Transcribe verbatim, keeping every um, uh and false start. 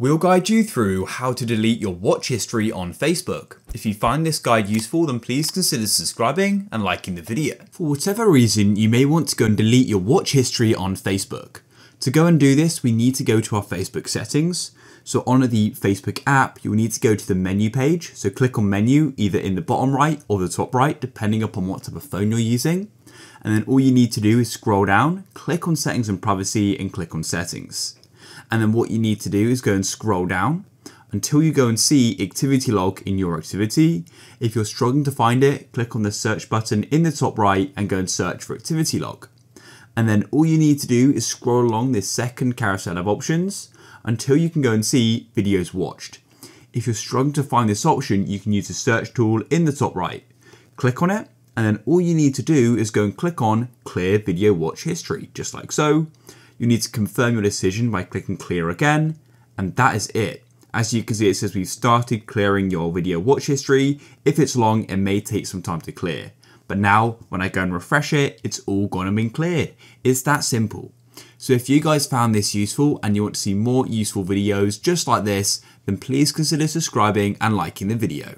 We'll guide you through how to delete your watch history on Facebook. If you find this guide useful, then please consider subscribing and liking the video. For whatever reason, you may want to go and delete your watch history on Facebook. To go and do this, we need to go to our Facebook settings. So on the Facebook app, you'll need to go to the menu page. So click on menu, either in the bottom right or the top right, depending upon what type of phone you're using. And then all you need to do is scroll down, click on settings and privacy, and click on settings. And then what you need to do is go and scroll down until you go and see activity log in your activity. If you're struggling to find it, click on the search button in the top right and go and search for activity log. And then all you need to do is scroll along this second carousel of options until you can go and see videos watched. If you're struggling to find this option, you can use the search tool in the top right. Click on it, and then all you need to do is go and click on clear video watch history, just like so. You need to confirm your decision by clicking clear again, and that is it. As you can see, it says we've started clearing your video watch history. If it's long, it may take some time to clear. But now when I go and refresh it, it's all gone and been cleared. It's that simple. So if you guys found this useful and you want to see more useful videos just like this, then please consider subscribing and liking the video.